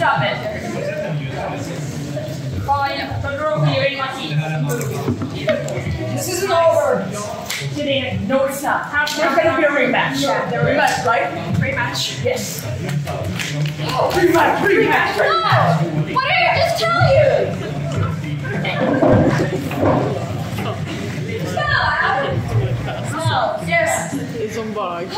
Stop it. Fine, Todoroki, you're in my seat. This isn't over. Today, no, it's not. There's going to be a rematch. Yeah, there's a rematch, right? Rematch. Yes. Oh, rematch. No! What did I just tell you? Stop! No, yes. It's on bug.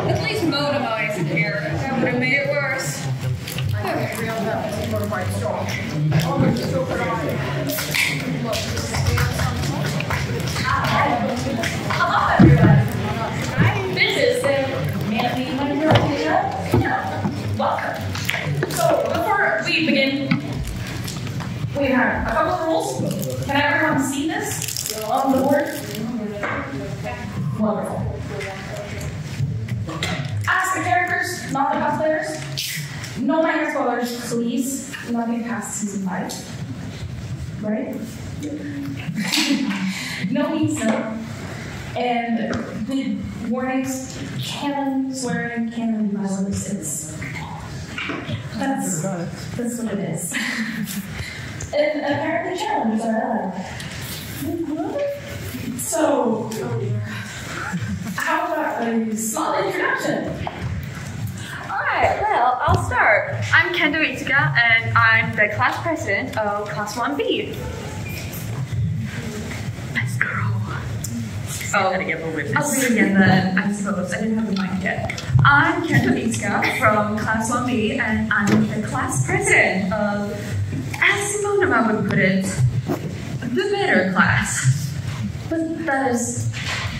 At least Monoma isn't here. That would have made it worse. I didn't realize that was Monoma's strong. Hello, everyone. This is the Manly Panel. Welcome. So, before we begin, we have a couple of rules. Can everyone see this? You're on the board. Wonderful. Ask the characters, not the cosplayers. No minor spoilers, please. Nothing past season 5. Right? No means no. And the warnings, canon swearing, canon violence is. That's what it is. And apparently challenges are allowed. So. How about a small introduction? Alright, well, I'll start. I'm Kendo Itsuka, and I'm the class president of Class 1B. Best girl. Oh, I'm doing again then. I'm supposed. I didn't have the mic yet. I'm Kendo Itsuka from Class 1B, and I'm the class president of, as Monoma would put it, the better class. But that is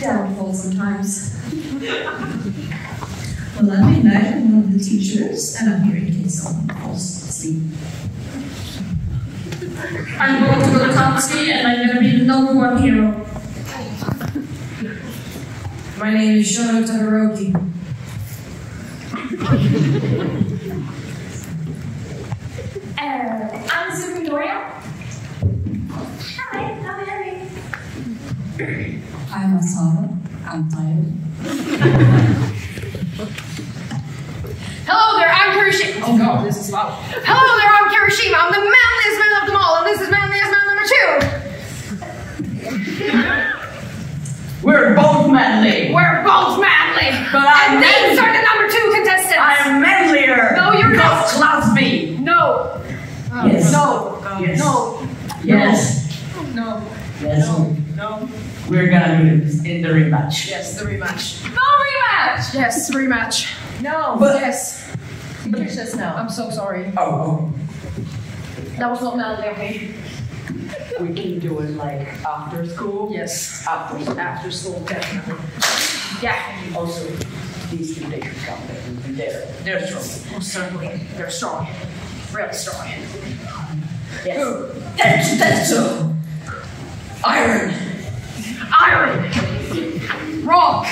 downfall sometimes. Well, I'm Midnight, I'm one of the teachers, and I'm here in case someone falls asleep. I'm going to go to Topsy, and I'm going to be the #1 hero. My name is Shoto Todoroki. I'm Superior. Hi, how are you? I'm Aizawa. I'm tired. Hello there, I'm Kirishima. Oh no, this is loud. Hello there, I'm Kirishima. I'm the manliest man of them all, and this is manliest man number 2. We're both manly. We're both manly. But and these are the number 2 contestants. I am manlier. No, you're not. Class B. No. Yes. No. Yes. No. Yes. No. Yes. No. No. We're gonna do this in the rematch. Yes, the rematch. No rematch! Yes, rematch. No, but yes. But it says no. I'm so sorry. Oh. That was not manly of me. We can do it like after school. Yes. After school, definitely. Yeah. Also, these 2 days should come in. They're strong. Oh, certainly. They're strong. Real strong. Yes. Tetsutetsu! Iron! Rock!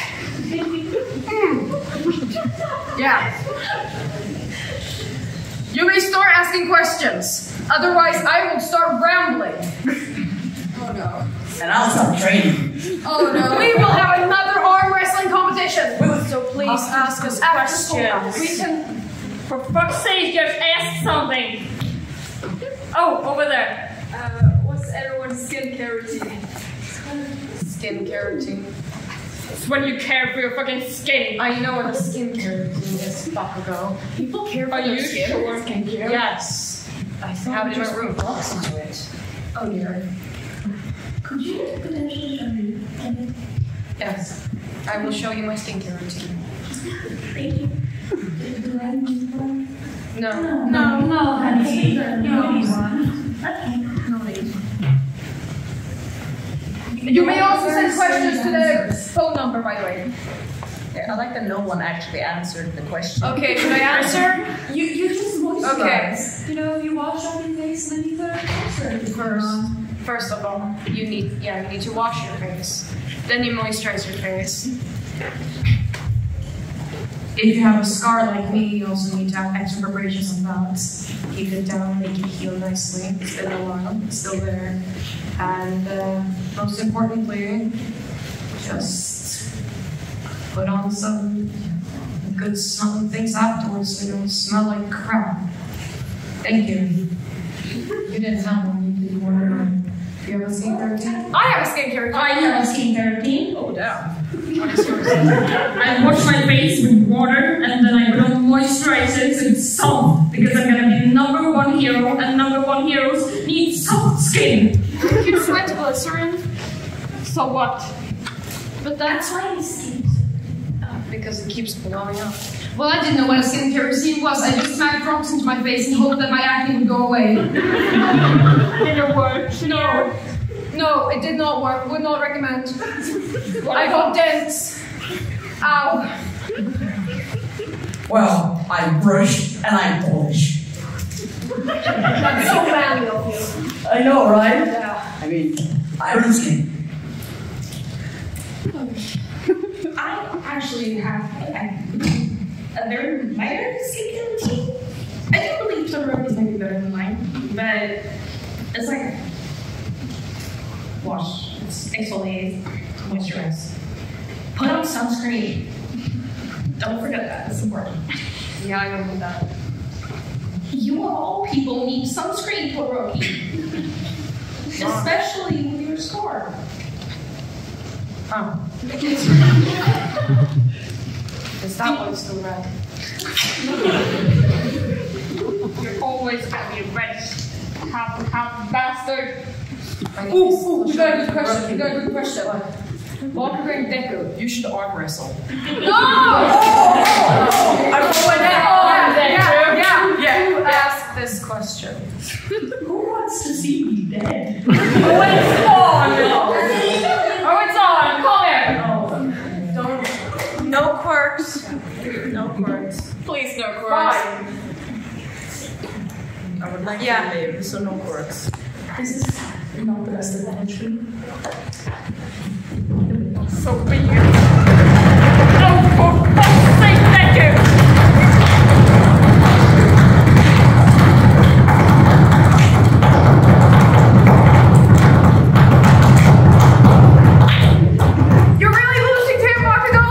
Yeah. You may start asking questions. Otherwise, I will start rambling. Oh no. And I'll stop training. Oh no. We will have another arm wrestling competition. So please ask us questions. We can, for fuck's sake, just ask something. Oh, over there. What's everyone's skincare routine? Skincare routine. It's when you care for your fucking skin. I know what a skincare routine is, Bakugo. People care for your skin. Sure? Skincare? Yes. I have it in my room. Blocks into it. Oh yeah. Could you potentially show me? Yes. I will show you my skincare routine. Thank you. No. No, honey. No, okay. No, You may also send questions to the phone number, by the way. Yeah, I like that no one actually answered the question. Okay, should I answer? You just voice us. Okay. You know, you wash up your face and then you put on moisturizer first of all, you need to wash your face. Then you moisturize your face. If you have a scar like me, you also need to have extra preparations and balance. Keep it down, make it heal nicely. It's been a while, it's still there. And most importantly, just put on some good smelling things afterwards so you don't smell like crap. Thank you. You didn't have one, you did one. Do you have a skincare routine? I have a skincare routine. I have a skincare routine. Oh, damn. I wash my face with water and then I put on moisturizers and salt because I'm gonna be number one hero, and number one heroes need soft skin. You're sweatable, Slytherin. So what? But that's why you see it. Because it keeps blowing up. Well, I didn't know what a skincare routine was. I just smacked drops into my face and hoped that my acne would go away. It worked. No. No, it did not work. Would not recommend. I got dents. Ow. Well, I brushed and I polished. That's so manly of you. I know, right? Yeah. I mean, iron skin. I actually have a very minor skincare routine. I do believe Todoroki's might be better than mine, but it's like wash, exfoliate, moisturize, put on sunscreen. Don't forget that, it's important. Yeah, I remember that. You of all people need sunscreen, Todoroki, especially with your scar. Oh. Is that one still red? You're always gonna be red, half bastard. Ooh, you got a good question, you got a good question. While preparing Deku, you should arm wrestle. No! Who asked this question? Who wants to see me dead? Oh, it's on! Oh, it's on! Comment! Don't. No quirks. No quirks. Please, no quirks. Fine. I would like to live, so no quirks. This is not the best of entry. So big. No, for fuck's sake, thank you! You're really losing to him, Bakugo?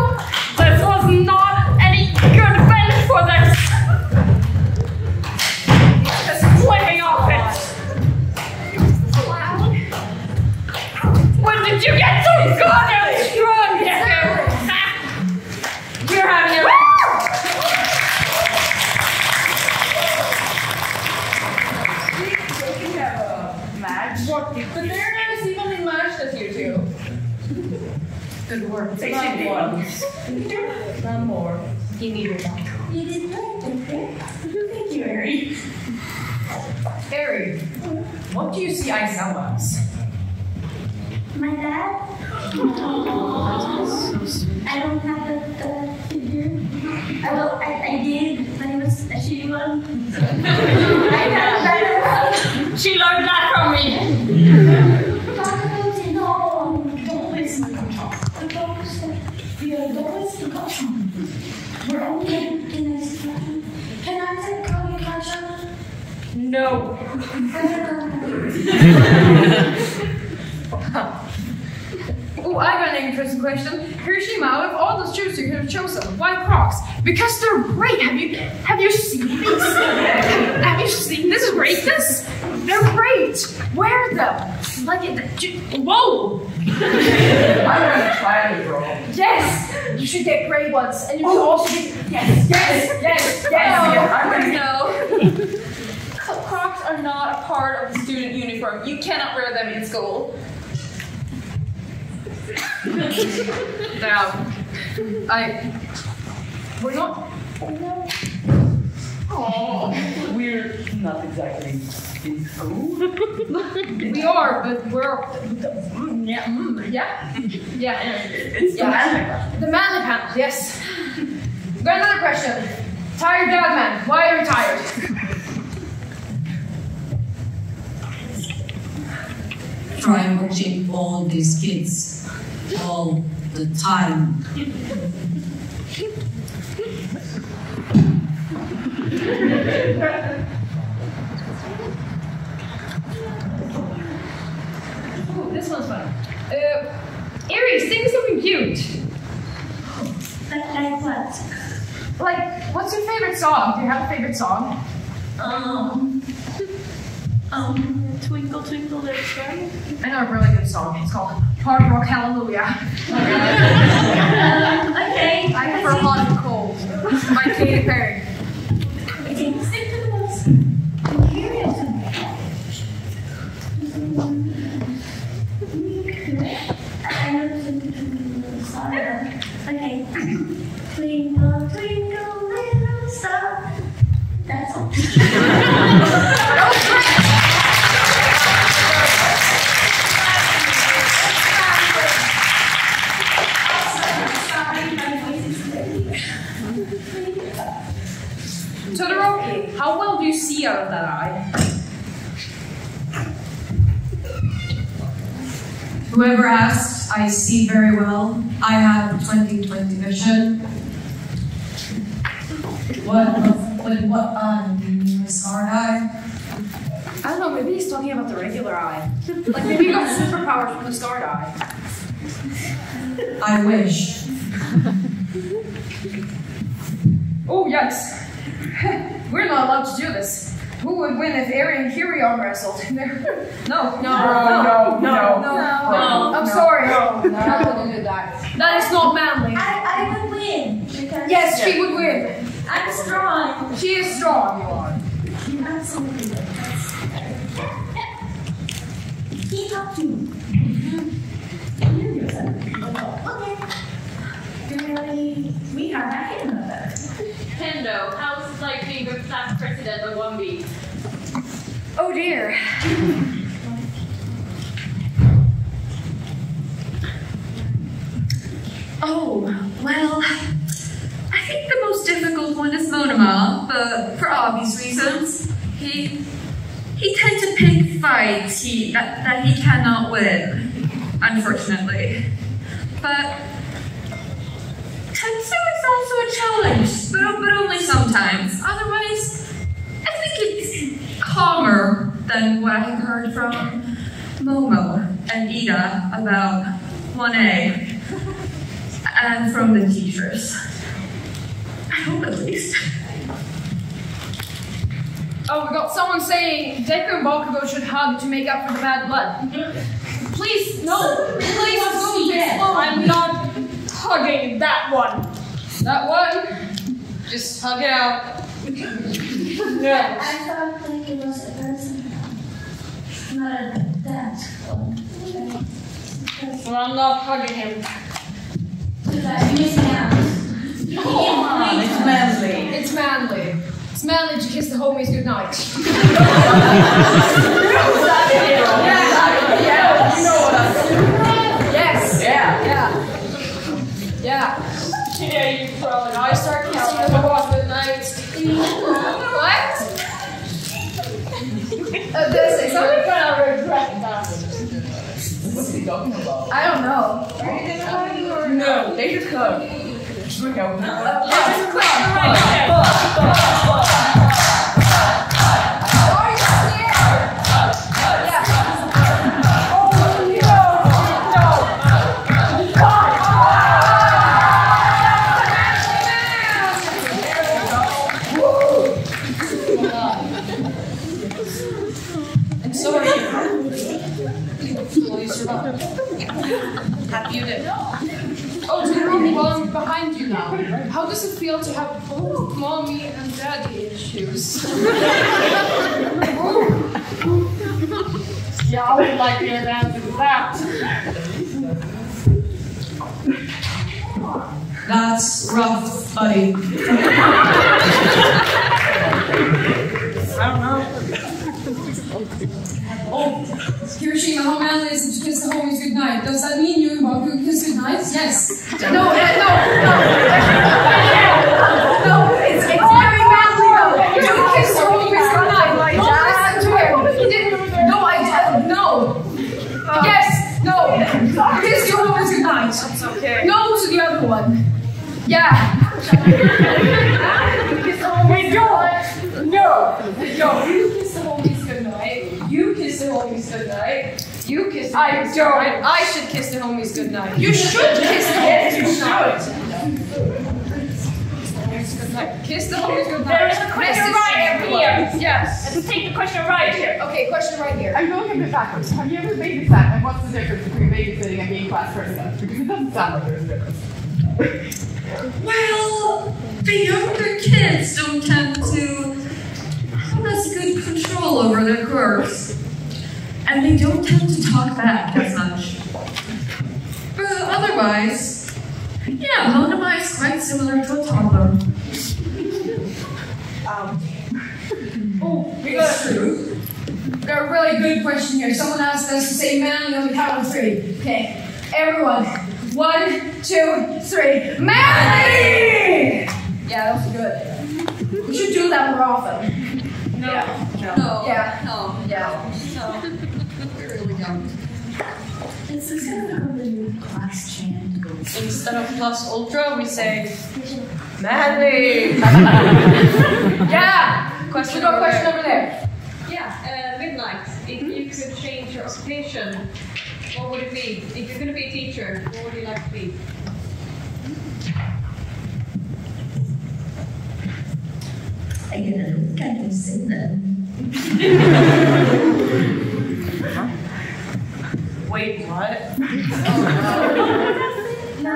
This was not any good bench for this! Just flipping off it! Was loud. When did you get so good? Good work. They should be one. One more. You needed one. You did right, okay? Thank you, Eri. Eri, what do you see Aizawa as? My dad? Aww. I don't have that figure. Well, I did when I was a shitty one. I had a better one. She learned that from me. We're only in this time. Can I say call you Kasha? No. Oh, I got an interesting question. Kirishima, out of all those shoes you could have chosen, why Crocs? Because they're great. Have you seen these? Have you seen this greatness? They're great. Wear them. Like it. Whoa. I'm gonna try it, bro. Yes! You should get grey ones, and you should also get. Yes! I'm gonna go. So, Crocs are not a part of the student uniform. You cannot wear them in school. Now, We're not. Oh, no. We're not exactly. in school? We are, but we're... It's the Manly Panel. The Manly Panel, yes. Got another question. Tired dad man, why are you tired? Try watching all these kids all the time. Oh, this one's fun. Eri, sing something cute. Like what? Like, what's your favorite song? Do you have a favorite song? Twinkle Twinkle Little Star. I know a really good song. It's called Hard Rock Hallelujah. Okay. I prefer Hot and Cold by Katy Perry. Okay, stick to the most material thing. Okay. Twinkle, twinkle, little star. That's all. Todoroki, how well do you see out of that eye? Whoever asked, I see very well. I have 20/20 vision. What eye do you mean by star eye? I don't know, maybe he's talking about the regular eye. Like maybe you got superpowers from the star eye. I wish. Oh, yes. We're not allowed to do this. Who would win if Eri and Kiri arm wrestled? No. I'm sorry. No, I wouldn't do that. That is not manly. I would win. Because yes, she would win. I'm strong. She is strong. You are. Absolutely. He helped me. Okay. We are back in another. Kendo, how is it like being a class president of 1B? Oh dear. Oh, well. I think the most difficult one is Monoma, but for obvious reasons. He tends to pick fights that he cannot win, unfortunately. But Tetsu is also a challenge, but only sometimes. Otherwise, I think it's calmer than what I heard from Momo and Ida about 1A, and from the teachers. I hope at least. Oh, we got someone saying Deku and Bakugo should hug to make up for the bad blood. Please, no, please don't. I'm not hugging that one. That one, just hug it out. Yeah. I thought like it was a person, not a dad. Well, I'm not hugging him. Because I'm missing out. Come on, it's manly. It's manly. It's manly to kiss the homies goodnight. Yes. You know what I'm saying. Yes. Yeah. Yeah. Yeah, you probably know. I start kissing the homies goodnight. What? This is something that I regret about it. What's he talking about? I don't know. Are you gonna hug? No, they just hug. I'm sorry. Will you survive? Happy you did. Oh, do you want one behind you now? How does it feel to have both mommy and daddy issues? Yeah, I would like to answer that. That's rough, buddy. I don't know. how manly is it to kiss the homies goodnight? Does that mean you and Bakugo kiss goodnight? Yes. No, no, no. No, it's very manly though. You kiss the homies goodnight. Don't listen to him. He didn't. No, no. Yes, no. Kiss your homies goodnight. That's okay. No to the other one. Yeah. Kiss the homies goodnight. No. You kiss the homies goodnight. You kiss the homies goodnight. You kiss the homies goodnight. I should kiss the homies goodnight. You should kiss the homies goodnight. Kiss the homies goodnight. There is a question right here. Yes. Let's take the question right here. Okay, question right here. I'm going a bit backwards. Have you ever babysat? And what's the difference between babysitting and being class president? Because it doesn't sound like there's a difference. Well, the younger kids don't tend to have as good control over their quirks. And they don't tend to talk back as much. But otherwise, yeah, Monoma is quite similar to a toddler. Oh, that's true. We got a really good question here. Someone asked us to say manly on the count of three. Okay, everyone. 1, 2, 3. Manly! Yeah, that was good. We should do that more often. No. Yeah. No. No. Yeah. No. Yeah. No. We really don't. It's the kind of the new class chant. Instead of plus ultra, we say manly. Yeah. Question. We got a question over there. Yeah. Midnight. If you could change your occupation, what would it be? If you're going to be a teacher, what would you like to be? I don't think I can sing that. Wait, what? Oh, no.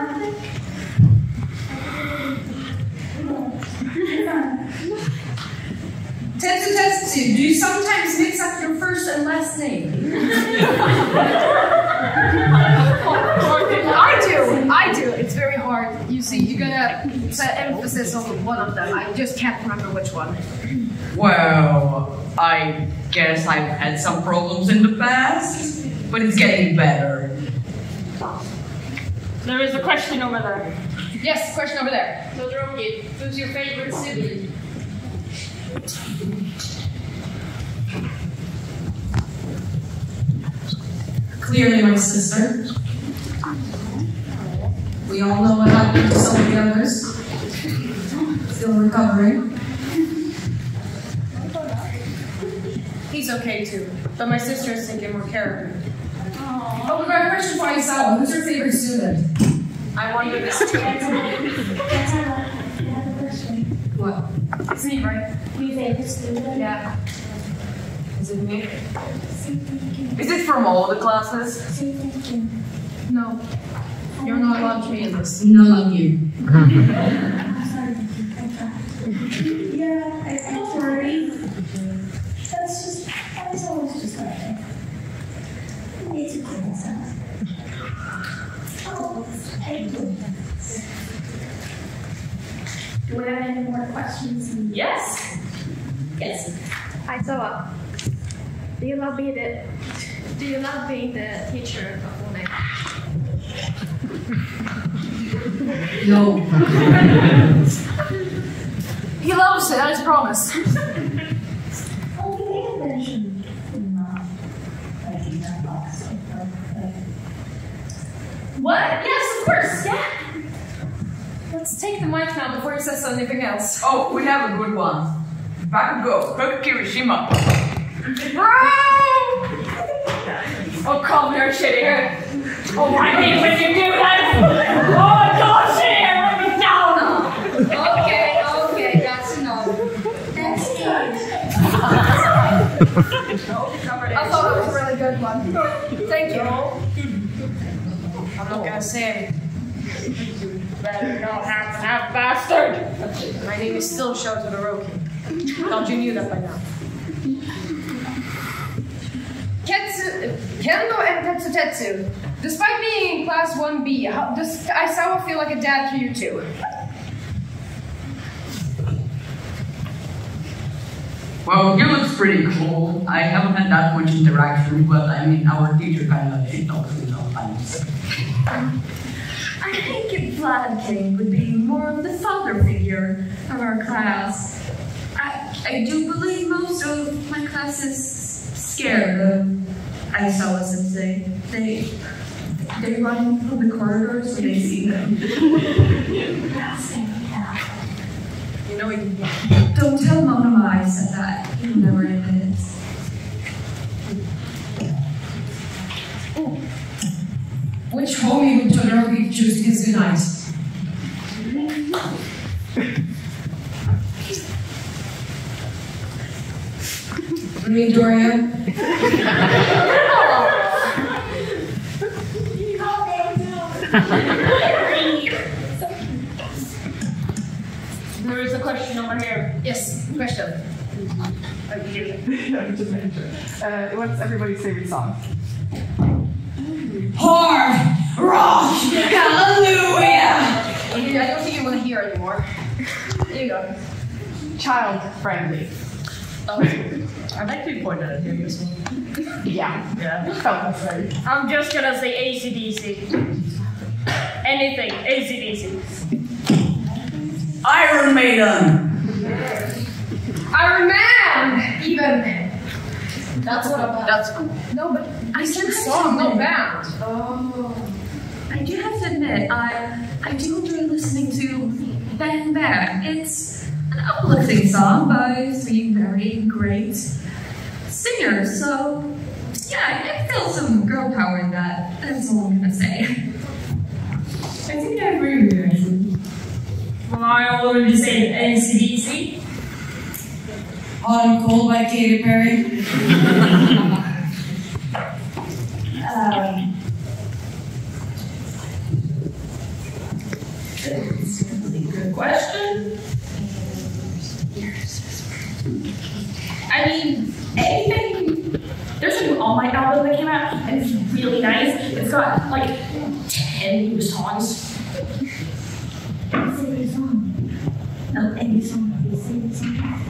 Tetsutetsu, do you sometimes mix up your first and last name? I do. It's very hard. You see, you gotta set emphasis on one of them. I just can't remember which one. Well, I guess I've had some problems in the past, but it's getting better. There is a question over there. Yes, question over there. Todoroki, who's your favorite sibling? Clearly my sister. We all know what happened to some of the others. Still recovering. He's okay too, but my sister is taking more care of him. Oh, we got a question for Aizawa. Who's your favorite student? I wonder this too. What? It's me, right? Your favorite student? Yeah. Is it me? Is it from all the classes? No. You're not allowed to be in this. None of you. Yeah, I'm sorry. That's just, I was always just like that. I need to kill myself. Oh, I do. Do we have any more questions? Yes. Yes. Aizawa, do you love being the teacher of all night? No. He loves it, I just promise. What? Yes, of course, yeah. Let's take the mic now before he says anything else. Oh, we have a good one. Bakugo, cook Kirishima. Bro! Oh, calm your shit here. Oh, I hate when you do that! Oh, gosh, let me down! Okay, that's enough. That's good. I thought it was a really good one. Thank you. I'm not gonna say it. You better not have that bastard! My name is still Shoto Todoroki. Thought you knew that by now. Kendo and Tetsutetsu, despite being in class 1B, how does Aizawa feel like a dad to you two? Well, he looks pretty cool. I haven't had that much interaction, but I mean, our teacher kind of shit talks me sometimes. I think Vlad King would be more of the father figure of our class. I do believe most of my class is scared of Aizawa sensei. They run from the corridors when they see them. You know, don't tell Monoma I said that. He'll never admit it. Which homie would Todoroki choose is the night? I mean, Dorian. There is a question over here. Yes, question. What's everybody's favorite song? Hard rock, hallelujah. I don't think you want to hear anymore. There you go. Child friendly. I might be pointed at him as well. Yeah. Yeah. I'm just gonna say AC/DC. Anything, AC/DC. Iron Maiden! Iron Man! Even. That's not a band. That's cool. No, but I said song, no band. Oh. I do have to admit, I do enjoy listening to Bang Bang. It's an uplifting song by three very great singers, so yeah, I feel some girl power in that. That's all I'm gonna say. I think I agree with you, actually. Well, I already said AC/DC. Hot and Cold by Katy Perry. That's a really good question. I mean, anything. There's a new All Might album that came out, and it's really nice. It's got like 10 new songs. Sing a song. Not any song. Sing a song.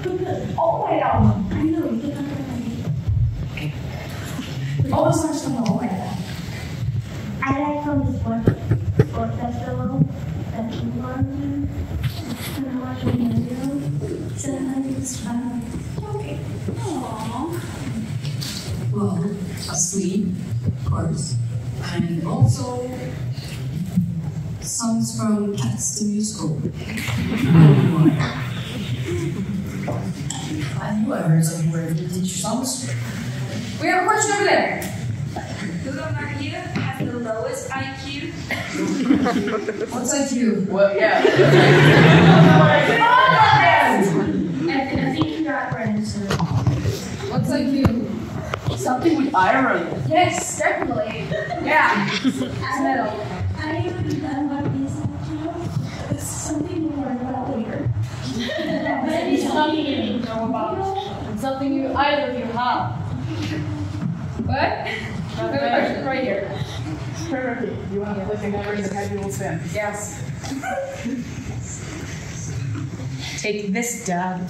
But the All Might album. I know. Look at that. All the songs from the All Might album. I like from the sport festival. That came on. And I watched video. So I think it's fun. Okay. Aww. Well, Asleep, of course. And also songs from Cats the Musical. And whoever's on where to teach songs. We have a question over there. Who over here has the lowest IQ? What's IQ? Well, yeah. What's IQ? Something with iron. Yes, definitely. Yeah. I haven't done what this is something we'll learn about later. But it's something you didn't know about. It's something you either of you have. What? There's a question right here. Perfect. You want to lift a number in the head you will spin. Yes. Take this, Dad.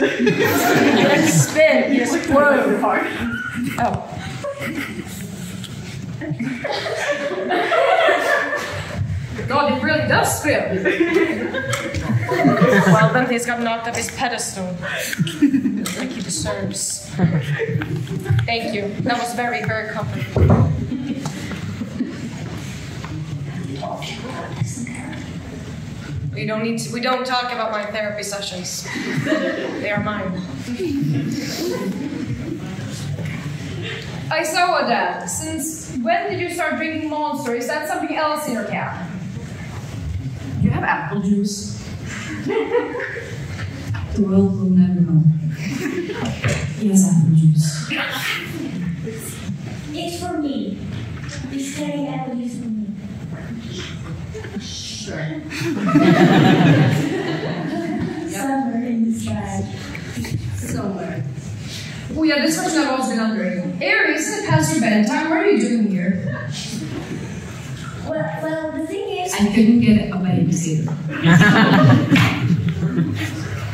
Let's spin. Yes. Whoa. Oh. God, it really does spin. Well, then he's got knocked off his pedestal. Like he deserves. Thank you. That was very, very comfortable. We don't talk about my therapy sessions. They are mine. Aizawa, Dad, since when did you start drinking Monster? Is that something else in your cap? You have apple juice. The world will never know. He has apple juice. It's for me. It's getting apple juice for me. Sure. Somewhere in the sky. Somewhere. Oh yeah, this question I've always been wondering. Eri, isn't it past your bedtime? What are you doing here? Well, the thing is... I couldn't get a babysitter.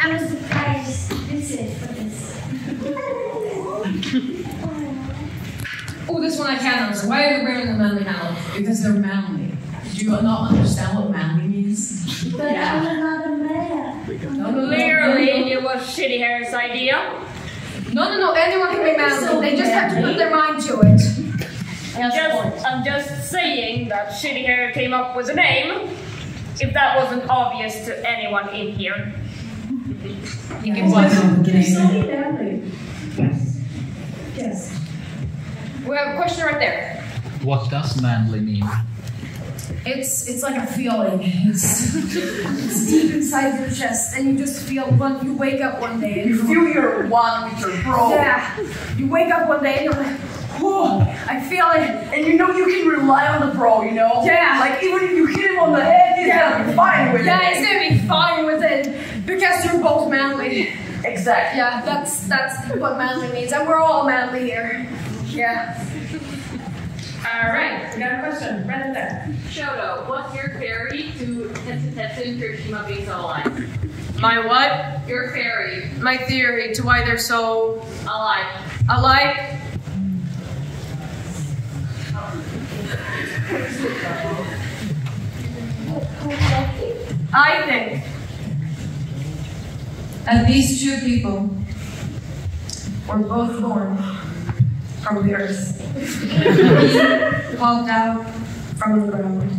I was surprised to visit for the when I can, I was like, why are you wearing the manly panel? Because they're manly. Do you not understand what manly means? But yeah. I'm not a man. Clearly it was Shitty Hair's idea. No, anyone can be manly. So they just have to put their mind to it. I'm just saying that Shitty Hair came up with a name, if that wasn't obvious to anyone in here. I think it was. You're so manly. Yes. We have a question right there. What does manly mean? It's like a feeling. It's deep inside your chest, and you just feel when you wake up one day and you feel you're one with your bro. Yeah. You wake up one day and you're like, whoa, I feel it. And you know you can rely on the bro, you know? Yeah. Like even if you hit him on the head, he's gonna be fine with it. Yeah, he's gonna be fine with it. Because you're both manly. Exactly. Yeah, that's what manly means. And we're all manly here. Yeah. Alright, we got a question. Right in there. Shoto, what's your fairy to Tetsutetsu and Kirishima being so alive? My what? Your fairy. My theory to why they're so... alive. Alive? I think. At least two people were both born from the earth. He popped out from the ground.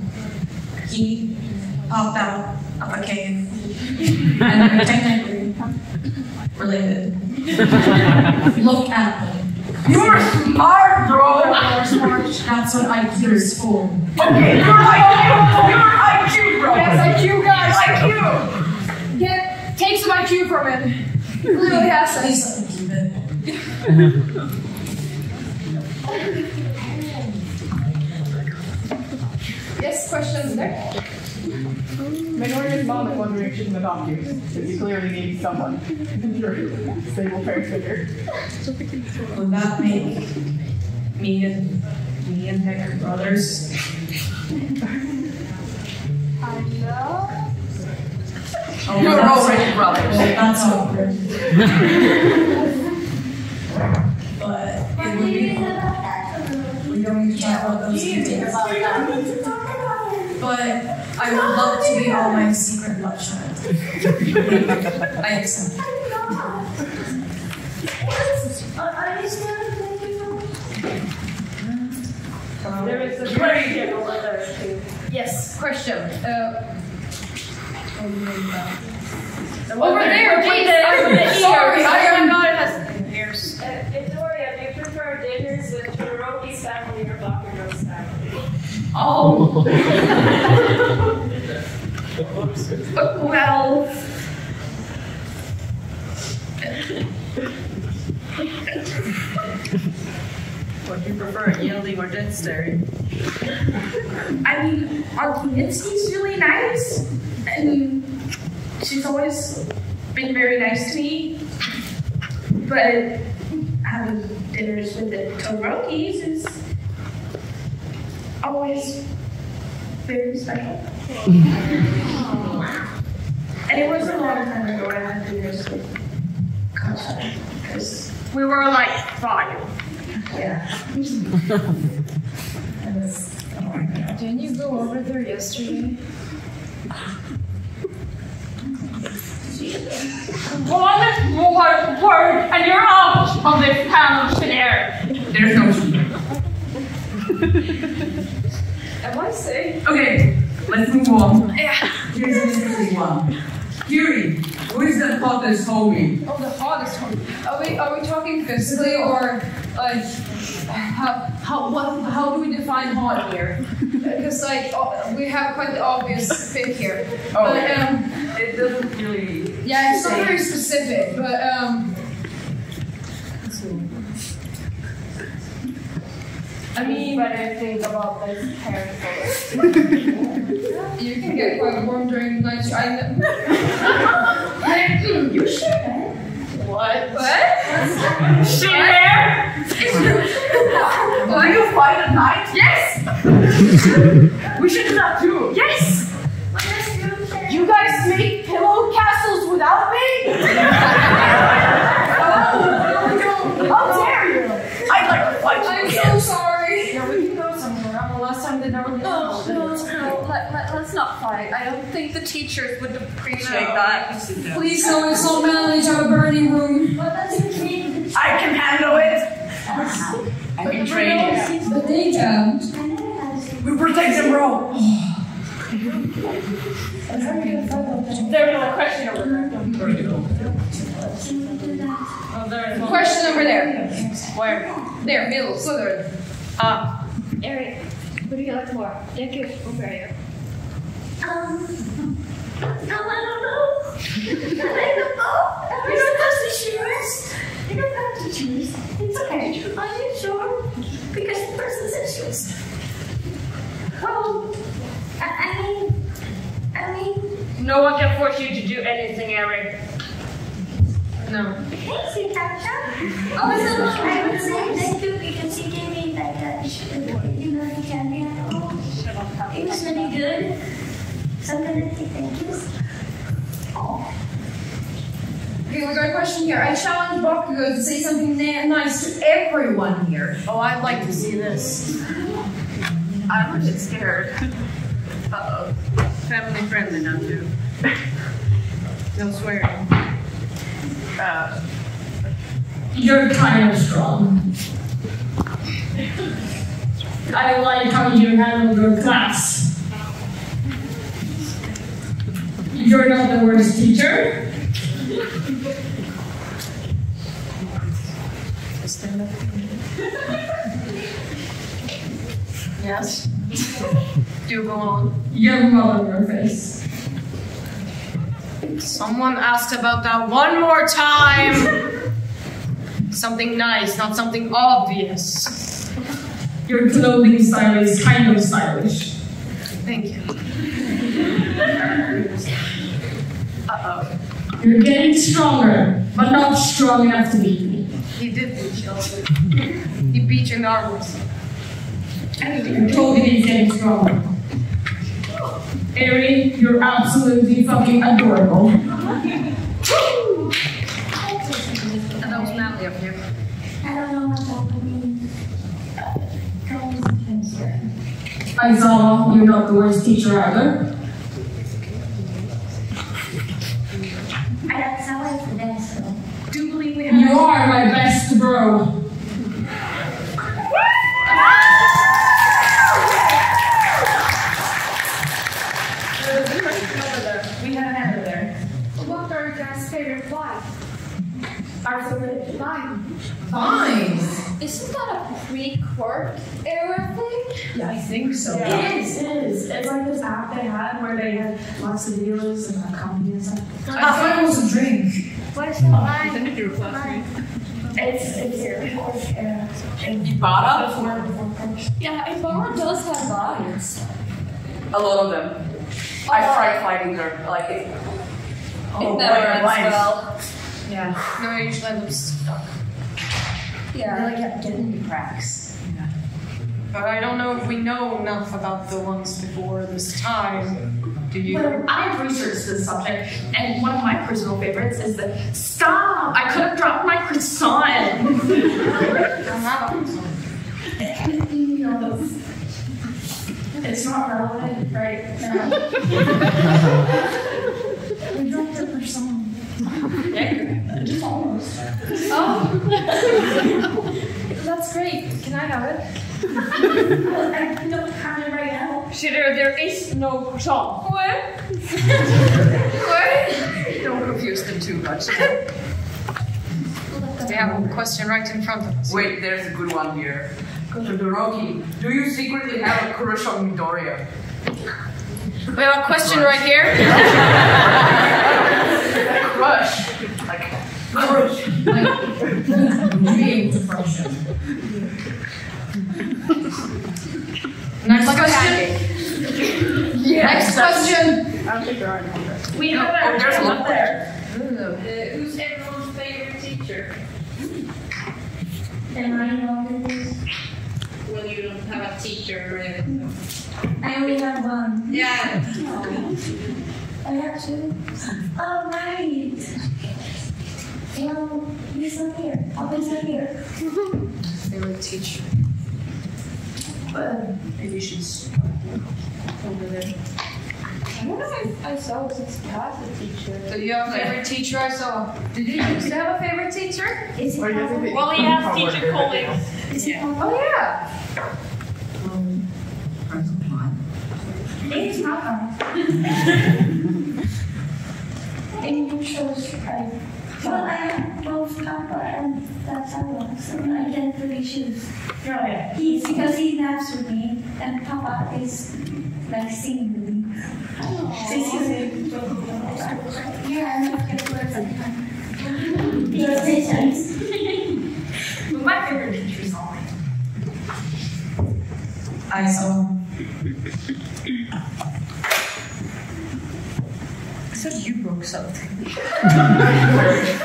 He popped out of a cave. And they're technically related. Look at them. You're smart, bro! You're smart. That's what IQ is for. Okay, you're IQ! You're IQ, bro! Yes, IQ, guys! IQ! Take some IQ from it. Literally has it. Yes, questions there? Minority's mom is wondering if she can adopt you, because you clearly need someone. You're a stable parent figure. Would that make me and Deku brothers? Hello? Oh, you're already brothers. Well, that's awkward. But it would be cool. We don't need to talk about those details. But I would love to be all my secret love child. I accept. There is a question over there too. Yes, question. Over there, please. Sorry, I am not as ears. Dinners with Todoroki's family or Bakugo's family. Oh! Well... What do you prefer, yielding or dead staring? I mean, Alkinitsky's really nice, and she's always been very nice to me, but having dinners with the Todorokis is always very special. And it was a long time ago I had dinners with Kasha, because we were like 5. Yeah. Didn't you go over there yesterday? One more word and you're out of this panel scenario. There's no Am I safe? Okay, let's move on. Yeah. Here's an interesting one. Kiri, who is the hottest homie? Oh, the hottest homie. Are we talking physically or like how do we define hot here? Because like we have quite the obvious fit here. Oh, but, yeah. It doesn't really. Yeah, it's not very specific, but I mean, but I think about this hair. You can get quite warm during the night. You should. What? Shit hair? Are you fine at night? Yes. We should do that too. Yes. You guys make pillow castles without me? Oh, no, how dare you? I'd like to fight you. I'm so sorry. teachers would appreciate that. Please no, it's all manage our burning room. I can handle it. I can train it. But they don't. We protect them, bro. There's no question over there. Question over there. Where? There, middle, Slytherin. Ah. Eri, what do you like more? Deku or Mario? No, I don't know. I don't know. You don't have to choose. You don't have to choose. It's okay. Are you sure? Because the person said choose. Well, I mean. No one can force you to do anything, Eri. No. Thanks, Itaka. Also, I would say thank you because he gave me like a, you know, the candy at home. It was really good. So I'm going to say thank yous. Oh. Okay, we've got a question here. I challenge Bakugo to say something nice to everyone here. Oh, I'd like to see this. I'm a bit scared. Uh-oh. Family friendly now, too. No swearing. You're kind of strong. I like how you handle your class. You're not the worst teacher. Stand up. Yes. Do go on. You're well on your face. Someone asked about that one more time. Something nice, not something obvious. Your clothing style is kind of stylish. Thank you. Uh-oh. You're getting stronger, but not strong enough to beat me. He did beat you. He beat you in the arms. Your clothing is getting stronger. Eri, you're absolutely fucking adorable. And that was manly up here. I don't know what that means. Aizawa, you're not the worst teacher either. I don't sound like the best. Do believe we have. You are my best bro. Vines? Isn't that a pre-court era thing? Yeah, I think so. Yeah. It is, it is. It's like this app they had where they had lots of videos and like comedy and stuff. I thought it was a drink. What is that line? It's pre-court era. Ibara? Yeah, Ibara does have vines. A lot of them. I tried fighting her. Like, it never ends well. Yeah. No, I usually end up stuck. Yeah. I really kept getting the cracks. Yeah. But I don't know if we know enough about the ones before this time. Do you? Well, I've researched this subject, and one of my personal favorites is the stop! I could have dropped my croissant! It's not relevant right now. We dropped the croissant. Yeah, just almost. Oh, that's great. Can I have it? I don't have it right now. Shitter, there is no croissant. What? What? Don't confuse them too much. They have a question right in front of us. Wait, there's a good one here. Todoroki, do you secretly have a crush on Midoriya? We have a question right here. Crush! Like, crush! Next question! Yes. Next question! I don't think there are any. We have that. There's one up there. Who's everyone's favorite teacher? And I know this. Well, you don't have a teacher, really. I only have one. Yeah. Oh. I have two. Oh, right. He's not here. Always not here. They would teach. But maybe she's over there. One of them I saw was his class teacher. So you have a favorite teacher I saw? Did you used to have a favorite teacher? Is he well, he has teacher colleagues. Oh, yeah. It's not fun. It shows well, I have both Kappa and that's Aizawa, so I get really shoes. Right. He's because he laughs with me, and Kappa is like singing with me. Oh. So he's like, yeah, I love his words all the time. Musicians. But my favorite teacher is all right. I saw. I thought you broke something. I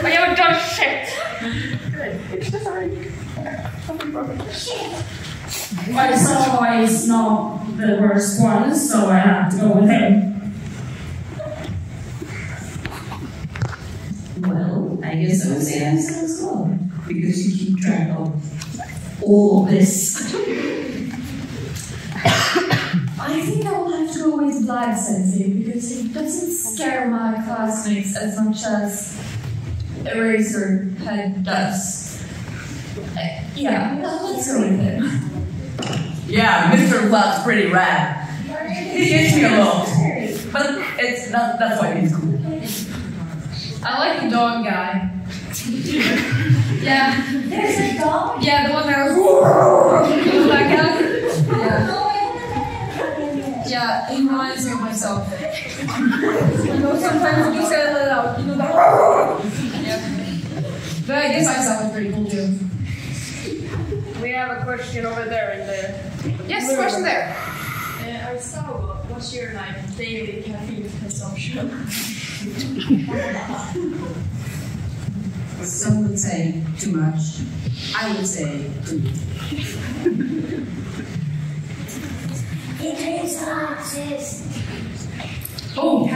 haven't done shit! Good. It's just already. Something broke it. Shit! My son is not the worst one, so I have to go with him. Well, I guess I would say I'm so slow. Because you keep track of all this. I think I will have to go with Vlad Sensei because he doesn't scare my classmates as much as Eraser Head does. Yeah, let's go with it. Yeah, Mr. Vlad's pretty rad. He gets me a lot. But it's not, that's why he's cool. I like the dog guy. Yeah. There's a dog? Yeah, the one that was like yeah. Yeah, it reminds me of myself. You know, sometimes you just gotta let it out. You know that? Yeah. But I guess I sound pretty cool too. We have a question over there in the. Yes, room. Question there. I saw what's your like daily caffeine consumption? Some would say too much. I would say too much. He drinks oxys. Oh!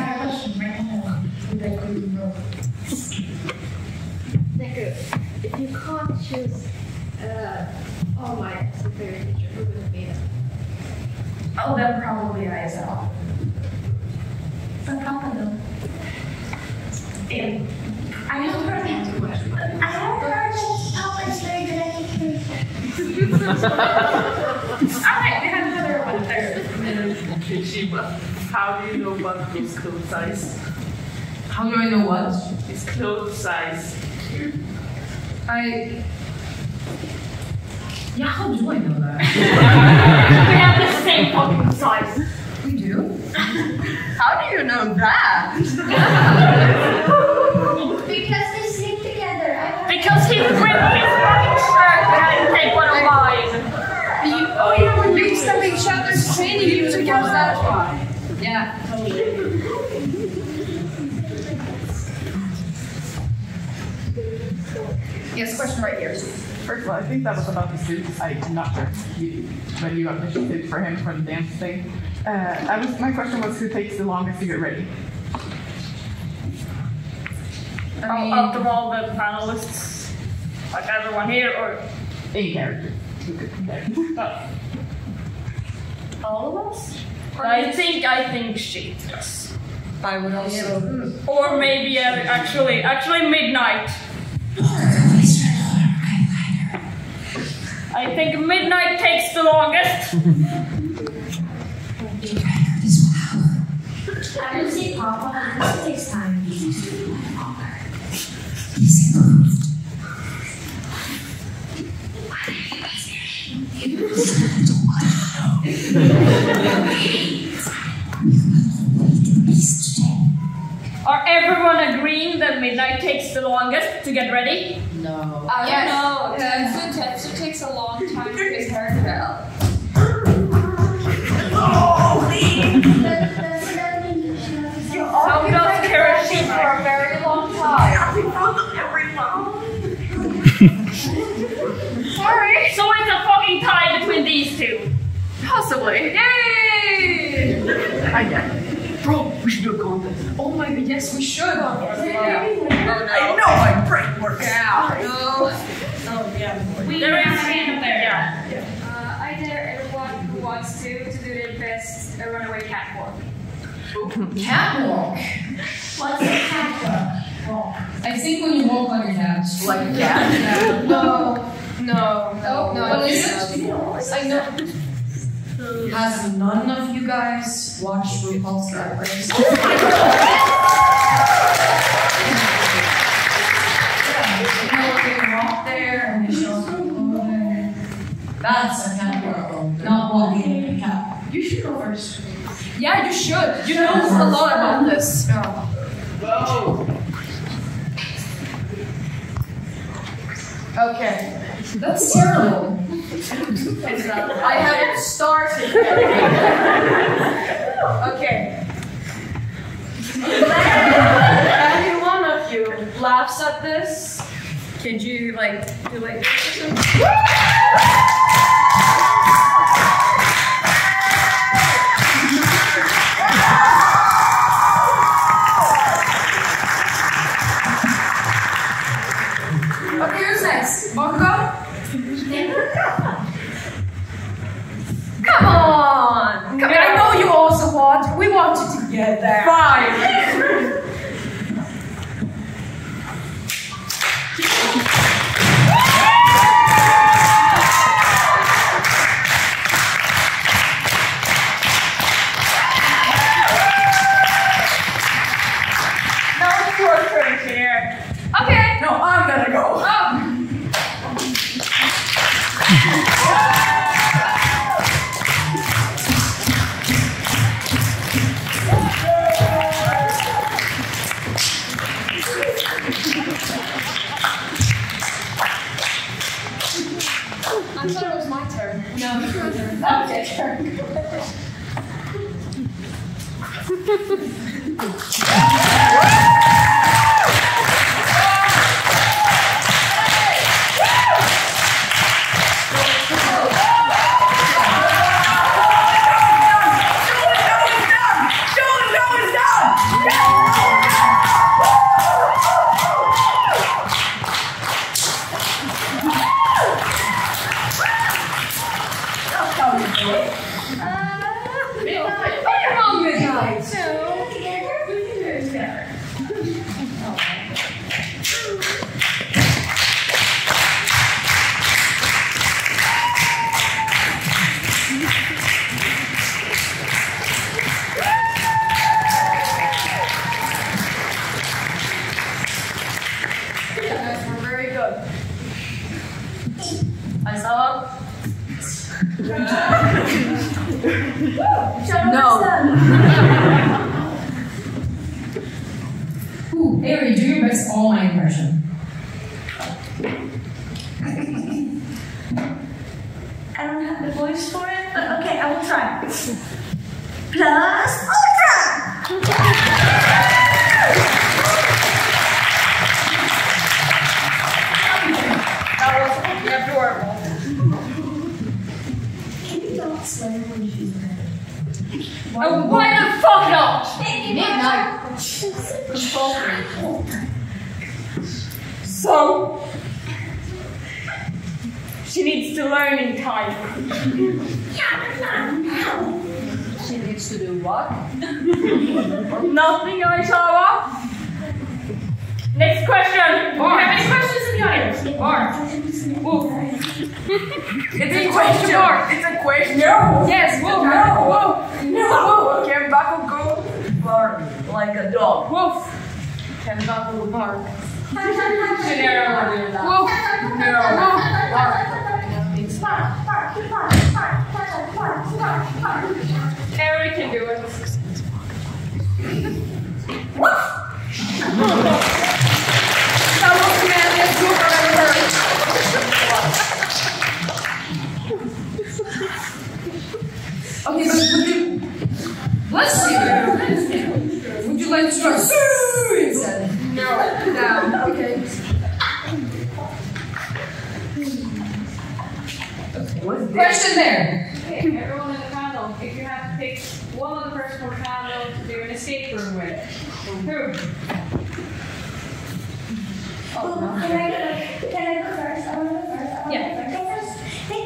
Deku, if you can't choose all my favorite teacher, who would it be? Oh, then probably Aizawa. But Bakugo. Yeah. I haven't heard him too much. I haven't heard his Papa is very good at education. Alright, we have another one there. Kirishima, how do you know Bakugo's clothes size? How do I know what? His clothes size. Yeah, how do I know that? We have the same fucking size. We do? How do you know that? Because they sleep together. Because he ripped his fucking shirt and had to take one of mine. Oh yeah, we ripped some each other's training together. That's why. Yeah. Yes, question right here. First of all, I think that was about the suits. I'm not sure but you got the suit for him for the dance thing. My question was who takes the longest to get ready? I mean, out of all the panelists, like everyone here, or in character, you could compare. All of us? I think she does. I would also. Mm. Or maybe actually Midnight. I think Midnight takes the longest. I would say Papa. This takes time. He's moved. Why are you guys here? I don't want to know. We will meet the beast today. Are everyone agreeing that Midnight takes the longest to get ready? No. I don't know. Tetsutetsu takes a long time to get her fell. Holy! So does Kirishima for a very long time. Sorry. So it's a fucking tie between these two. Possibly. Yay! I guess. Bro, we should do a contest. Oh my god, yes, we should. Oh no. I know my brain works. Yeah. No. Oh yeah. There is a hand up there. Yeah. I dare everyone who wants to do their best a runaway catwalk. Catwalk. What's a catwalk? I think when you walk on your hands. Like a cat? No. What is it? I know. Has none of you guys watched RuPaul's Drag Race? Oh my god! Yeah, they walk there and they show people there. That's a catwalk, not walking in a cat. You should go first. Yeah, you should. You know a lot about this. No. Whoa! Okay. That's terrible. I haven't started. Okay. Every one of you laughs at this. Could you like do like this or something? Come on! Come, I know you also want. We wanted to get there. Fine. No torture here. Okay. No, I'm gonna go. Thank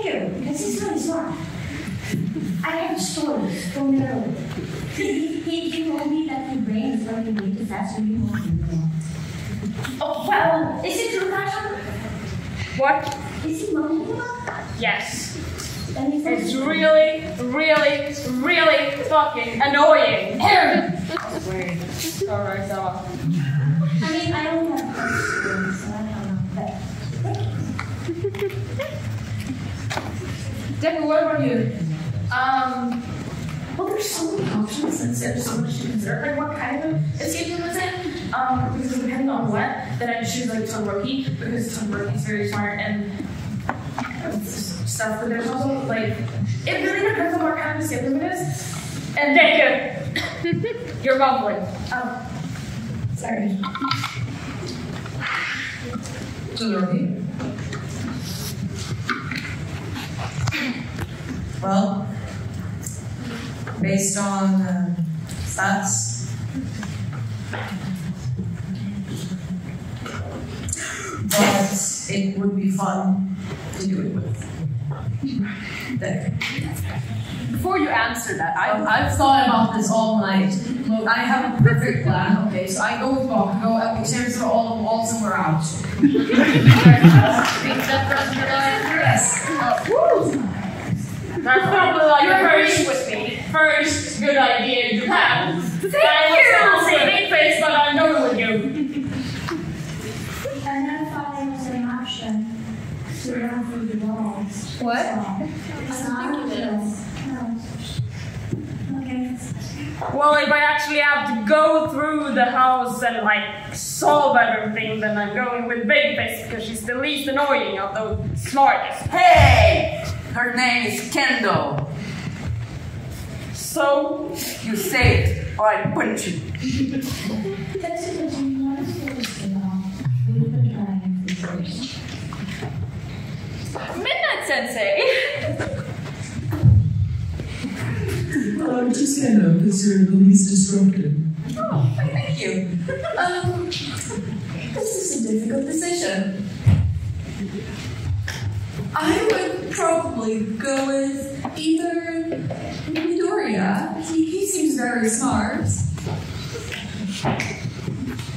you. This is really smart. I have stories from the road. Kate, you told me that my brain is going to make disaster. You won't do that. Oh, well, is it true, Passion? What? Is it Monoma? Yes. It's really, really, really fucking annoying. Wait. Sorry, Aizawa. I mean, I don't have questions, so I don't know. Deku, what about you? Well, there's so many options and there's so much to consider. Like, what kind of escape was it? Because depending on what, then I choose like Todoroki, because Todoroki's very smart and stuff. But there's also like, it really depends on what kind of escape room it is. And thank you. You're bumbling. Oh, sorry. Todoroki. Well, based on stats, but it would be fun to do it with. There. Before you answer that, I've thought about this all night. Look, I have a perfect plan. Okay, so I go with Bakugo and we transfer all somewhere out. Yes. That's probably like your first good idea in Japan. Thank you! I'll say big face, but I'm done with you. I never thought there was an option to run through the walls. What? Okay. Well, if I actually have to go through the house and like solve everything, then I'm going with Big Face because she's the least annoying, although smartest. Hey! Her name is Kendo. So? You say it, or I punch you. Midnight Sensei! Well, I'm just Kendo, because you're the least disruptive. Oh, thank you. This is a difficult decision. I would probably go with either Midoriya. He seems very smart.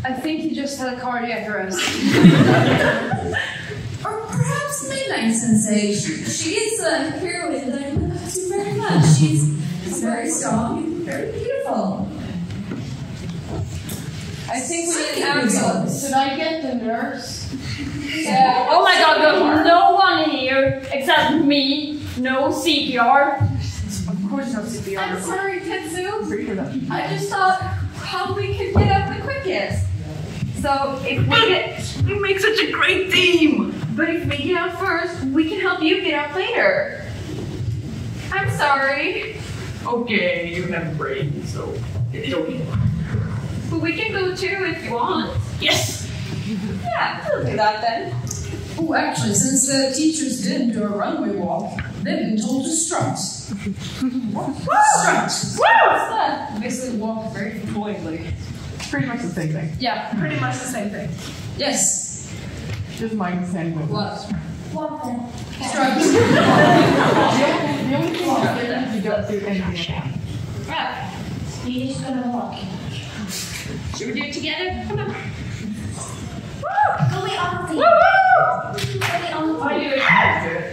I think he just had a cardiac arrest. Or perhaps Midnight Sensei. She is a heroine that I love you very much. She's very strong and very beautiful. I think we need ambulance. Should I get the nurse? Yeah. Oh my god, there's no one in here except me. No CPR. Of course no CPR. I'm sorry, Tetsu. I just thought how we could get up the quickest. So if we get... You make such a great team! But if we get out first, we can help you get out later. I'm sorry. Okay, you have brain, so it's okay. But we can go too if you want. Yes! Yeah, we'll do that then. Oh, actually, since the teachers didn't do a runway walk, they've been told to strut. What? Strut! Woo! What's that? Basically walk very fluently. Pretty much the same thing. Yeah, pretty much the same thing. Yes. Just mind the same movement. What? Walk then. Strut. The only thing is you don't do anything like that. Yeah. You're just gonna walk. Should we do it together? Come on. Woo! We on the woo woo! Why do it?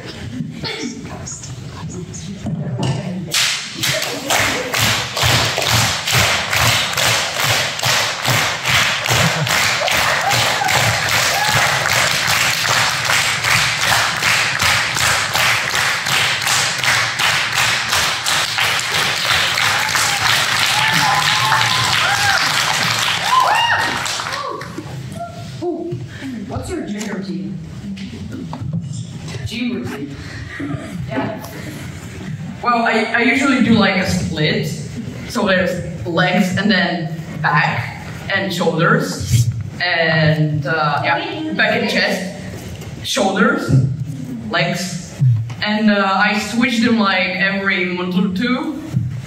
Well, I usually do like a split, so there's legs and then back and shoulders and yeah, back and chest, shoulders, legs, and I switch them like every month or two.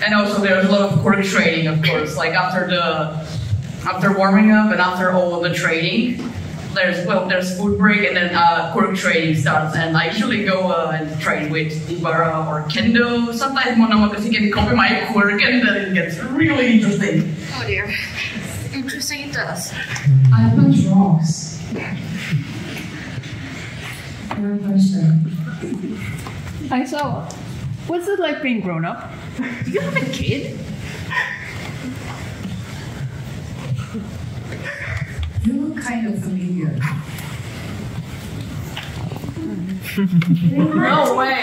And also there's a lot of core training, of course, like after warming up and after all of the training, there's food break and then quirk training starts, and I usually go and train with Ibara or Kendo, sometimes Monoma, because he can copy my quirk and then it gets really interesting. Oh dear. It's interesting, it does. I have a bunch of rocks. Very interesting. Aizawa, what's it like being grown up? Do you have a kid? You look kind of familiar. No way!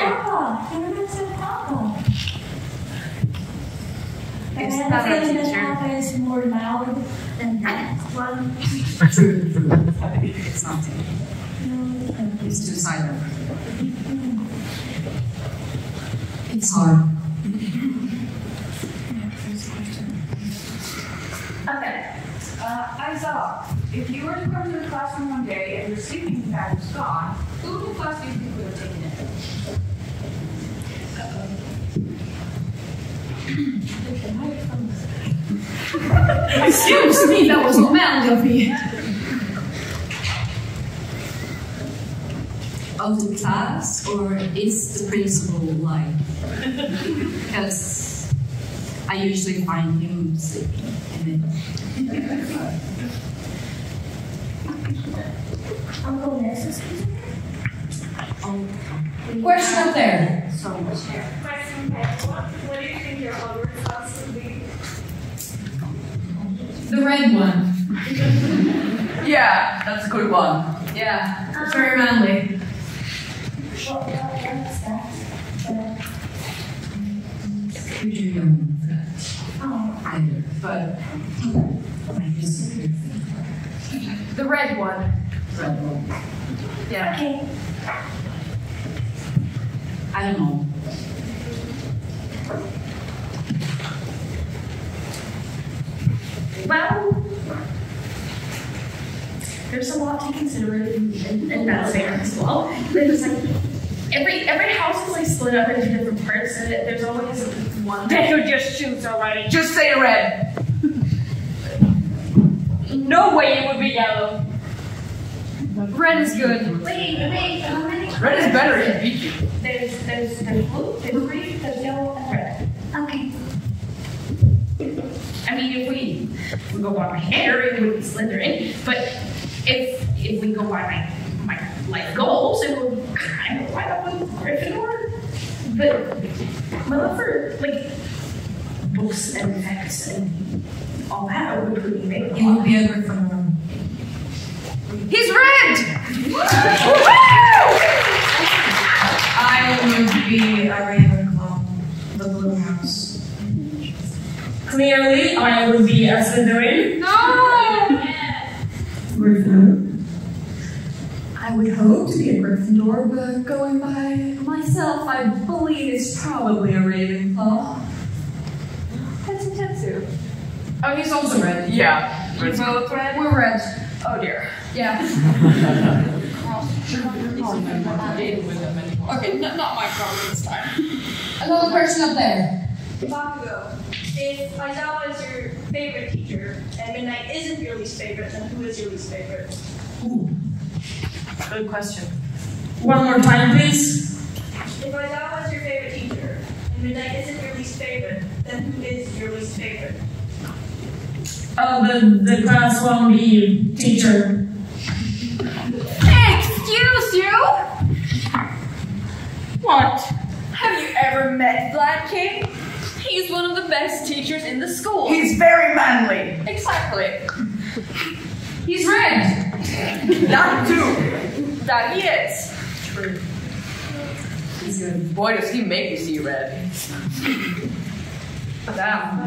It's not a teacher. It's more loud than that one. It's not. It's too silent. It's hard. Okay. Aizawa, if you were to come to the classroom one day and your sleeping pad was gone, who would the class do you think would have taken it? Excuse me, that was manly of me. Of the class, or is the principal like? Because I usually find him sleeping and then. Uncle Ness's question? Question up there. So much there. Question there. What do you think your Hogwarts class would be? The red one. Yeah, that's a good one. Yeah, it's very manly. Well, that's that. Could you do that? Oh, either, but I guess it's a good thing. The red one. Red one. Yeah. Okay. I don't know. Well, there's a lot to consider in that area as well. There's like every house is like split up into different parts, and there's always one. They could just choose already. Just say red. No way it would be yellow. Red is good. Wait, how many? Red is better, it beat you. There's blue, there's green, there's yellow, and red. Okay. I mean, if we go by my hair, it would be Slytherin, but if we go by my goals, it would kind of line up with Gryffindor. But my love for, like, books and effects and all that would really make it. You would be a Gryffindor. He's red! I would be a Ravenclaw, the blue house. Clearly, I would be a Slytherin. No! Gryffindor. I would hope to be a Gryffindor, but going by myself, I believe it's probably a Ravenclaw. Tetsutetsu. Oh, he's also red. Yeah. We're both red? We're red. Oh dear. Yeah. Okay, not my problem this time. Another person up there. Bakugo, if Aizawa is your favorite teacher and Midnight isn't your least favorite, then who is your least favorite? Ooh. Good question. One more time, please. If Aizawa is your favorite teacher and Midnight isn't your least favorite, then who is your least favorite? Oh, the class won't be teacher. Excuse you? What? Have you ever met Vlad King? He's one of the best teachers in the school. He's very manly. Exactly. He's red. That too. That he is. True. He's good. Boy, does he make me see red. Damn.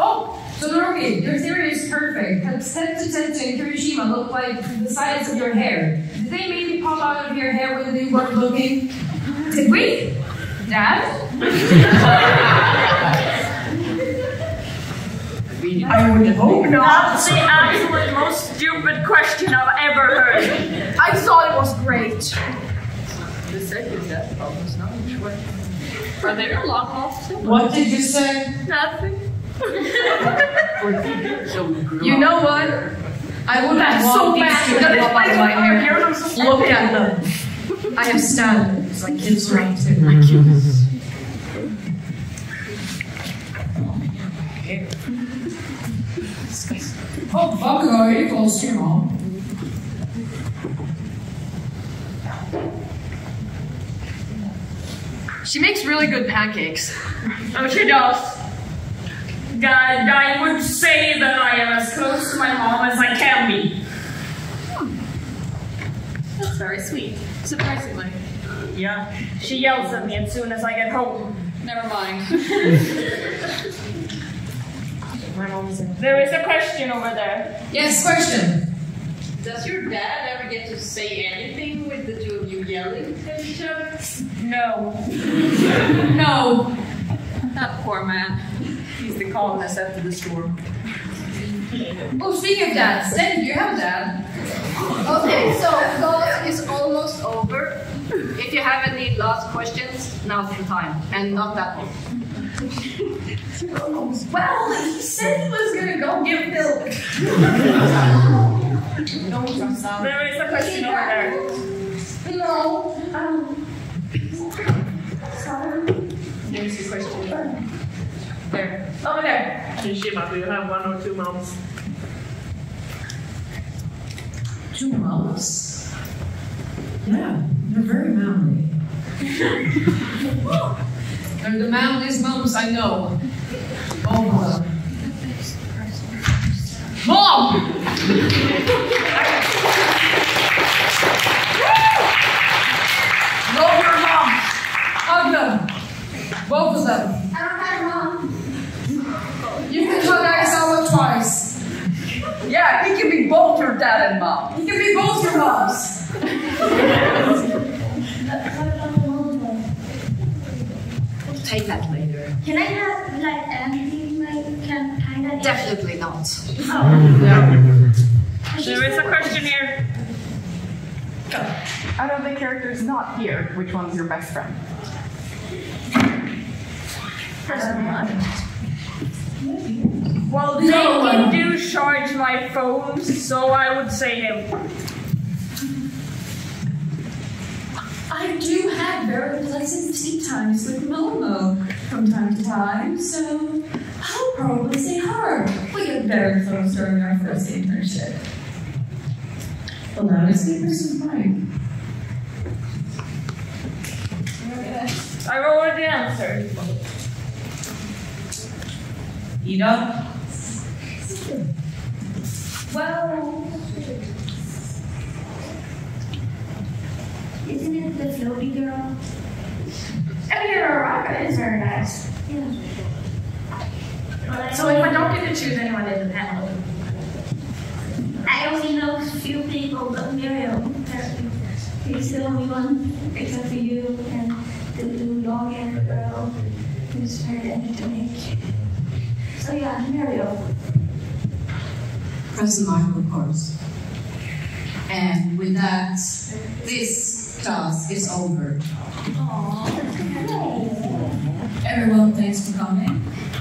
Oh, Todoroki, your theory is perfect. Tetsutetsu and Kirishima look like the size of your hair. Did they maybe pop out of your hair when you weren't looking? Did we? Dad? I would hope not. That's the absolute most stupid question I've ever heard. I thought it was great. The second death almost not much way. Are they a long lost? What did you say? Nothing. You know what? I would not want these to come up out of my hair. Look at them. I have standards. Like kids' rights and my cuteness. Oh, Bakugo, you're close to your mom. She makes really good pancakes. Oh, she does. God, I would say that I am as close to my mom as I can be. Hmm. That's very sweet, surprisingly. Yeah, she yells at me as soon as I get home. Never mind. My mom's in. There is a question over there. Yes, question. Does your dad ever get to say anything with the two of you yelling at each other? No. No. That poor man. He's the calmness after the storm. Oh, speaking of dads, then you have a dad. Okay, so golf is almost over. If you have any last questions, now's the time, and not that one. Well, he said he was gonna go give milk. Don't trust him. There is a question over there. No. Sorry. There's your question. There. Over there. Kirishima, do you have one or two moms? Two moms? Yeah, they're very manly. They're the manliest moms I know. Oh, mom! Mom! Love your mom! Hug them! Both of them! I don't have a mom. You can hug Aizawa twice. Yeah, he can be both your dad and mom. He can be both your moms. We'll take that later. Can I have, like, anything I can kind of... Definitely not. Oh. Yeah. There is a question here. Go. Out of the characters not here, which one's your best friend? Well, they do charge my phone, so I would say him. I do have very pleasant tea times with Momo from time to time, so I'll probably say her. We get very close during our first internship. Well, now let's see who's mine. I've already answered. Ida? Well... Isn't it the floaty girl? Oh, your rocket is very nice. Yeah. Well, so if I don't get to choose anyone in the panel? I only know a few people, but Muriel, she's the only one, except for you and the blue long-haired girl who's very academic. So yeah, Muriel. Press the mark, of course. And with that, this class is over. Aww. Everyone, thanks for coming.